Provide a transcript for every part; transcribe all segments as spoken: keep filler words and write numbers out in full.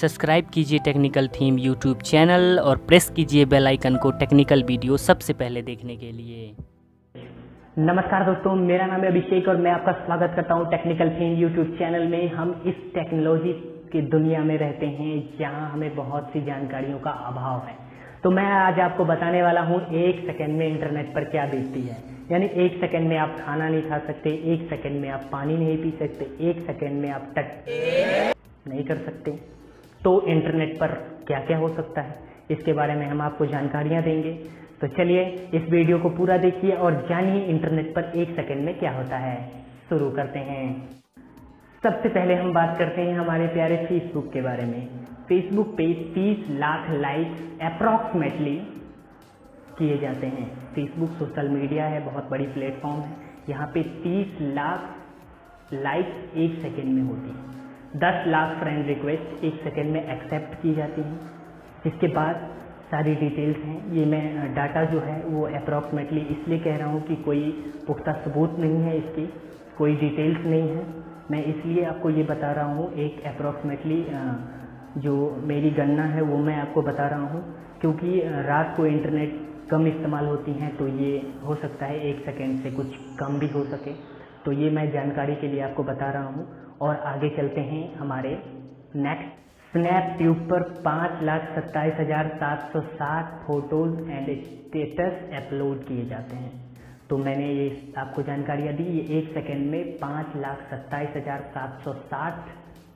Subscribe कीजिए technical theme YouTube channel और press कीजिए बेल आइकन को टेक्निकल वीडियो सबसे पहले देखने के लिए। नमस्कार दोस्तों, मेरा नाम है अभिषेक और मैं आपका स्वागत करता हूं टेक्निकल थीम यूट्यूब चैनल में। हम इस टेक्नोलॉजी की दुनिया में रहते हैं जहां हमें बहुत सी जानकारियों का अभाव है। तो मैं आज आपको बताने वाला हूं एक सेकंड में इंटरनेट पर क्या बीतती है। यानी एक सेकंड में आप खाना नहीं खा सकते, एक सेकंड में आप पानी नहीं पी सकते, एक सेकंड में आप टच नहीं कर सकते। तो इंटरनेट पर क्या क्या हो सकता है इसके बारे में हम आपको जानकारियां देंगे। तो चलिए इस वीडियो को पूरा देखिए और जानिए इंटरनेट पर एक सेकंड में क्या होता है। शुरू करते हैं। सबसे पहले हम बात करते हैं हमारे प्यारे फेसबुक के बारे में। फेसबुक पे तीस लाख लाइक्स अप्रॉक्सीमेटली किए जाते हैं। फेसबुक सोशल मीडिया है, बहुत बड़ी प्लेटफॉर्म है। यहाँ पे तीस लाख लाइक्स एक सेकेंड में होती है। दस लाख फ्रेंड रिक्वेस्ट एक सेकेंड में एक्सेप्ट की जाती हैं। इसके बाद सारी डिटेल्स हैं। ये मैं डाटा जो है वो अप्रॉक्सीमेटली इसलिए कह रहा हूँ कि कोई पुख्ता सबूत नहीं है, इसकी कोई डिटेल्स नहीं है। मैं इसलिए आपको ये बता रहा हूँ, एक अप्रॉक्सीमेटली जो मेरी गणना है वो मैं आपको बता रहा हूँ, क्योंकि रात को इंटरनेट कम इस्तेमाल होती हैं तो ये हो सकता है एक सेकेंड से कुछ कम भी हो सके। तो ये मैं जानकारी के लिए आपको बता रहा हूँ। और आगे चलते हैं हमारे नेक्स्ट। स्नैपट्यूब पर पाँच लाख सत्ताईस हज़ार सात सौ सात फोटोज़ एंड स्टेटस अपलोड किए जाते हैं। तो मैंने ये आपको जानकारियाँ दी, ये एक सेकेंड में पाँच लाख सत्ताईस हज़ार सात सौ साठ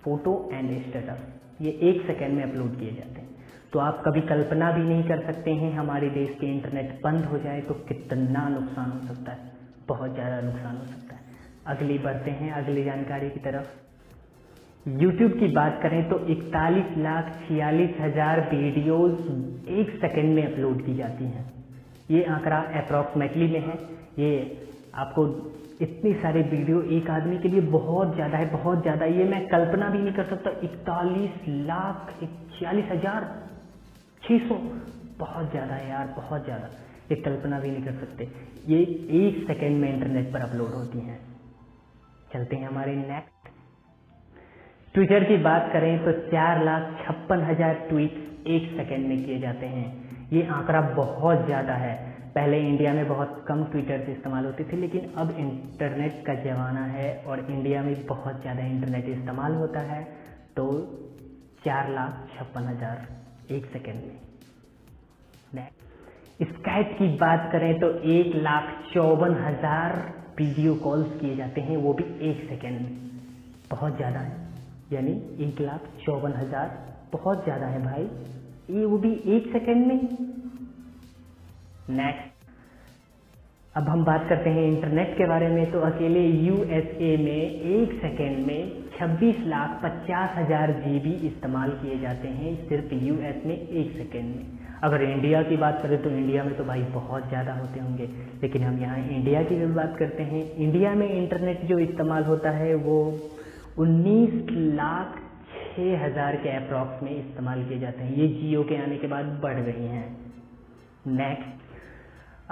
फोटो एंड स्टेटस ये एक सेकेंड में अपलोड किए जाते हैं। तो आप कभी कल्पना भी नहीं कर सकते हैं हमारे देश के इंटरनेट बंद हो जाए तो कितना नुकसान हो सकता है, बहुत ज़्यादा नुकसान हो सकता है। अगली बढ़ते हैं अगली जानकारी की तरफ। YouTube की बात करें तो इकतालीस लाख छियालीस हज़ार वीडियोज़ एक सेकेंड में अपलोड की जाती हैं। ये आंकड़ा अप्रॉक्सीमेटली में है। ये आपको इतने सारे वीडियो एक आदमी के लिए बहुत ज़्यादा है, बहुत ज़्यादा। ये मैं कल्पना भी नहीं कर सकता। इकतालीस लाख छियालीस हज़ार छः सौ बहुत ज़्यादा है यार, बहुत ज़्यादा। ये कल्पना भी नहीं कर सकते। ये एक सेकेंड में इंटरनेट पर अपलोड होती हैं। चलते हैं हमारे नेक्स्ट। ट्विटर की बात करें तो चार लाख छप्पन हज़ार ट्वीट एक सेकेंड में किए जाते हैं। ये आंकड़ा बहुत ज़्यादा है। पहले इंडिया में बहुत कम ट्विटर से इस्तेमाल होती थी, लेकिन अब इंटरनेट का ज़माना है और इंडिया में बहुत ज़्यादा इंटरनेट इस्तेमाल होता है। तो चार लाख छप्पन हज़ार एक सेकेंड में। नेक्स्ट स्काइप की बात करें तो एक लाख चौवन हज़ार वीडियो कॉल्स किए जाते हैं, वो भी एक सेकेंड में। बहुत ज़्यादा है, यानी एक लाख चौवन हज़ार बहुत ज़्यादा है भाई, ये वो भी एक सेकेंड में। नेक्स्ट अब हम बात करते हैं इंटरनेट के बारे में। तो अकेले यू एस ए में एक सेकेंड में छब्बीस लाख पचास हज़ार जी बी इस्तेमाल किए जाते हैं, सिर्फ यू एस में एक सेकेंड में। अगर इंडिया की बात करें तो इंडिया में तो भाई बहुत ज़्यादा होते होंगे, लेकिन हम यहाँ इंडिया की भी बात करते हैं। इंडिया में इंटरनेट जो इस्तेमाल होता है वो उन्नीस लाख छः हज़ार के अप्रॉक्स में इस्तेमाल किए जाते हैं। ये जियो के आने के बाद बढ़ गई हैं। नेक्स्ट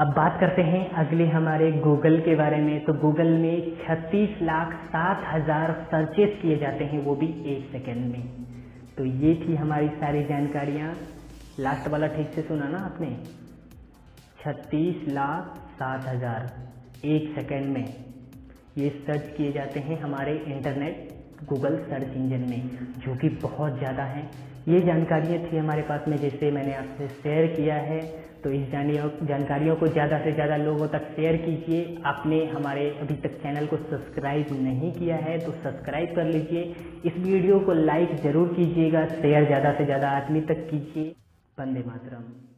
अब बात करते हैं अगले हमारे गूगल के बारे में। तो गूगल में छत्तीस लाख सात हज़ार सर्चेस किए जाते हैं, वो भी एक सेकेंड में। तो ये थी हमारी सारी जानकारियाँ। लास्ट वाला ठीक से सुना ना आपने, छत्तीस लाख सात हज़ार एक सेकेंड में ये सर्च किए जाते हैं हमारे इंटरनेट गूगल सर्च इंजन में, जो कि बहुत ज़्यादा है। ये जानकारियाँ थी हमारे पास में, जैसे मैंने आपसे शेयर किया है। तो इस जानकारियों को ज़्यादा से ज़्यादा लोगों तक शेयर कीजिए। आपने हमारे अभी तक चैनल को सब्सक्राइब नहीं किया है तो सब्सक्राइब कर लीजिए। इस वीडियो को लाइक ज़रूर कीजिएगा, शेयर ज़्यादा से ज़्यादा आदमी तक कीजिए। वंदे मातरम।